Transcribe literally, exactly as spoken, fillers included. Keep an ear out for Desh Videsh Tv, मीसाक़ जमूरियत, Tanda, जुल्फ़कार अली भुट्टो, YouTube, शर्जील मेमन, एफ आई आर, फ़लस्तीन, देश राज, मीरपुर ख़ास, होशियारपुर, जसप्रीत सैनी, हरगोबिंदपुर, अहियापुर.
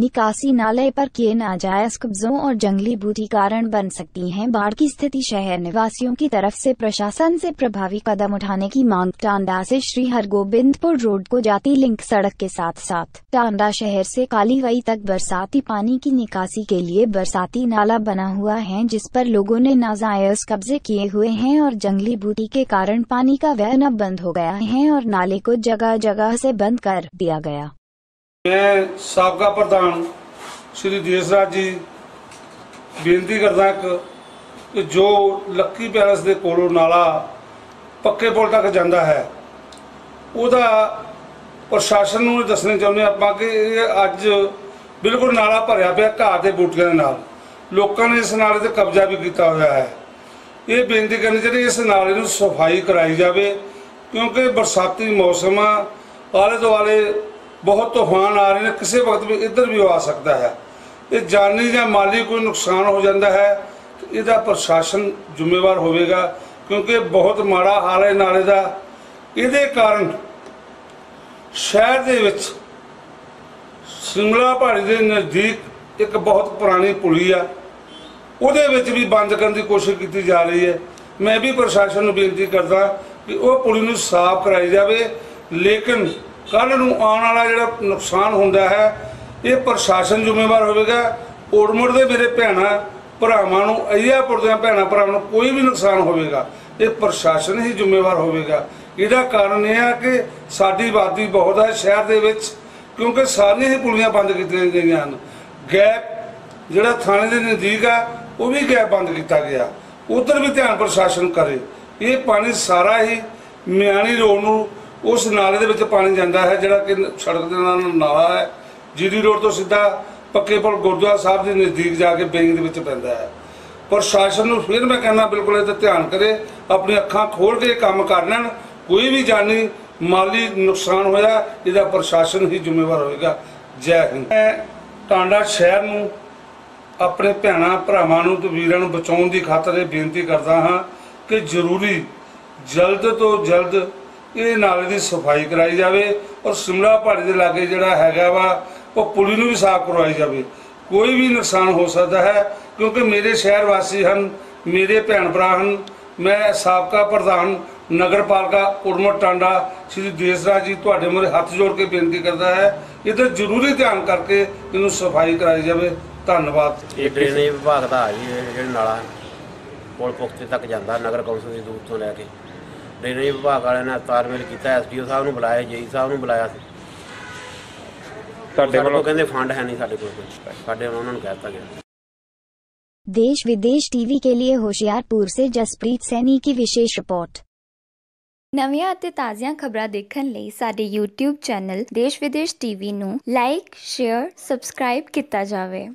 निकासी नाले पर किए नाजायज कब्जों और जंगली बूटी कारण बन सकती है बाढ़ की स्थिति। शहर निवासियों की तरफ से प्रशासन से प्रभावी कदम उठाने की मांग। टांडा से श्री हरगोबिंदपुर रोड को जाती लिंक सड़क के साथ साथ टांडा शहर से कालीवाई तक बरसाती पानी की निकासी के लिए बरसाती नाला बना हुआ है, जिस पर लोगों ने नाजायज कब्जे किए हुए हैं और जंगली बूटी के कारण पानी का बहना बंद हो गया है और नाले को जगह जगह से बंद कर दिया गया। मैं साबका प्रधान श्री देश राज जी बेनती करदा कि जो लक्की पैलेस के कोलों नाला पक्के पुल तक जाता है वह प्रशासन को दसना चाहते आप कि अज बिल्कुल नाला भरया पाया घाह के बूटियां के नाल। लोगों ने इस नाले पर कब्जा भी किया हुआ है। ये बेनती करनी चाहिए इस नाले को सफाई कराई जाए, क्योंकि बरसाती मौसम आले दुआले बहुत तूफान आ रहे हैं, किसी वक्त भी इधर भी आ सकता है। ये जानी या माली कोई नुकसान हो जाता है तो इसका प्रशासन जिम्मेवार होगा, क्योंकि बहुत माड़ा हाल है नाले का। ये कारण शहर के विच सिंगला पहाड़ी के नज़दीक एक बहुत पुरानी पुली आ, उहदे विच भी बंद करने की कोशिश की जा रही है। मैं भी प्रशासन को बेनती करता कि वह पुली को साफ कराई जाए, लेकिन कल नूं आने वाला जो नुकसान होता है ये प्रशासन जिम्मेवार होगा। ओडमुड़ के मेरे भैन भरावां नूं, अहियापुर दे भैन भरावां नूं कोई भी नुकसान होगा ये प्रशासन ही जिम्मेवार होगा। इसका कारण यह है कि साडी आबादी बहुत है शहर के विच, क्योंकि सारियां ही पुलियां बंद कीतियां गईयां हन। गैप जिहड़ा थाने दे नज़दीक आ वह भी गैप बंद किया गया, उधर भी ध्यान प्रशासन करे। ये पानी सारा ही मियाणी रोड नूं उस नाले दे विच पानी जाता है जिहड़ा कि सड़क दे नाल नाला है। जीडी रोड तो सीधा पक्के पुल गुरुद्वारा साहब के नज़दीक जाके बेंग दे विच पैंदा है। प्रशासन नूं फिर मैं कहना बिल्कुल इहदा ध्यान करे, अपनी अखां खोल के काम कर लैन। कोई भी जानी माली नुकसान होया इहदा प्रशासन ही जिम्मेवार होएगा। जय हिंद। मैं टांडा शहर नूं अपने भैन भरावां नूं ते वीरां नूं बचाउण दी खातर ये बेनती करदा हां कि जरूरी जल्द तो जल्द ये नाले की सफाई कराई जाए और शिमला पहाड़ी के लागे जोड़ा है वा वो पुली भी साफ करवाई जाए। कोई भी नुकसान हो सकता है, क्योंकि मेरे शहर वासी हैं, मेरे भैन भरा हैं। मैं साबका प्रधान नगर पालिका उड़मठ टांडा श्री देश राज जी तुहाडे मुरे हाथ जोड़ के बेनती करता है इधर जरूरी ध्यान करके इन सफाई कराई जाए। धन्यवाद। ये ड्रेनेज विभाग का जो नाला पुल पुख्ते तक जाता नगर कौंसल की दूर तो लैके ड्रेनेज विभाग वाले ने तालमेल किया, एस डी ओ साहब बुलाया, जे ई साहब बुलाया। कहते फंड है नहीं साढ़े को, उन्होंने कहता गया। देश विदेश टीवी के लिए होशियारपुर से जसप्रीत सैनी की विशेष रिपोर्ट। नवीं ते ताज़ियां खबरां देखने लिए साडे यूट्यूब चैनल देश विदेश टीवी नूं लाइक शेयर सबसक्राइब किया जाए।